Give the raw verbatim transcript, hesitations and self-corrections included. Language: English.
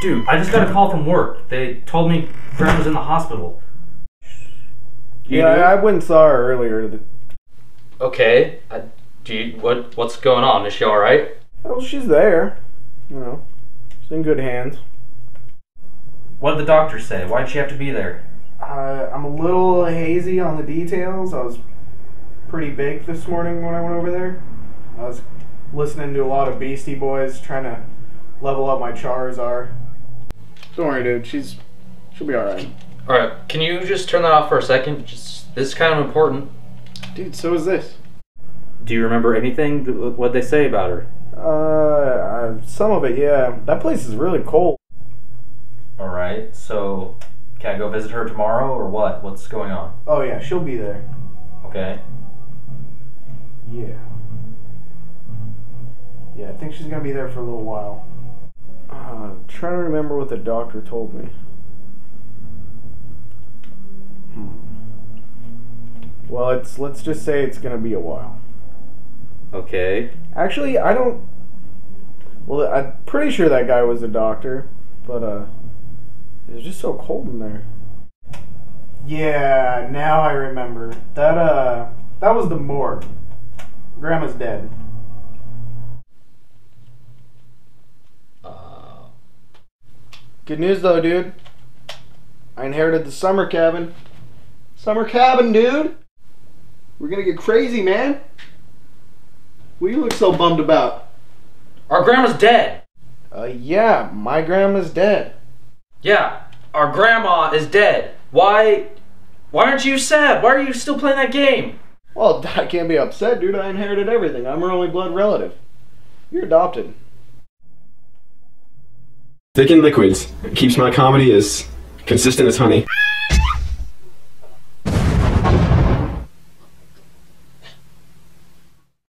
Dude, I just got a call from work. They told me Grandma's in the hospital. You yeah, do? I went and saw her earlier. Okay. I, do you, what? What's going on? Is she all right? Well, she's there. You know, she's in good hands. What did the doctor say? Why'd she have to be there? Uh, I'm a little hazy on the details. I was pretty baked this morning when I went over there. I was listening to a lot of Beastie Boys, trying to level up my Charizard. Don't worry, dude. She's she'll be all right. All right. Can you just turn that off for a second? Just this is kind of important. Dude, so is this. Do you remember anything? What'd they say about her? Uh, some of it, yeah. That place is really cold. All right. So, can I go visit her tomorrow or what? What's going on? Oh yeah, she'll be there. Okay. Yeah. Yeah, I think she's gonna be there for a little while. Uh, I'm trying to remember what the doctor told me. Hmm. Well, it's let's just say it's gonna be a while. Okay. Actually, I don't. Well, I'm pretty sure that guy was a doctor, but uh, it's just so cold in there. Yeah, now I remember. That uh, that was the morgue. Grandma's dead. Good news though, dude. I inherited the summer cabin. Summer cabin, dude! We're gonna get crazy, man. What do you look so bummed about? Our grandma's dead! Uh, yeah, my grandma's dead. Yeah, our grandma is dead. Why... Why aren't you sad? Why are you still playing that game? Well, I can't be upset, dude. I inherited everything. I'm her only blood relative. You're adopted. Thickened liquids. It keeps my comedy as consistent as honey.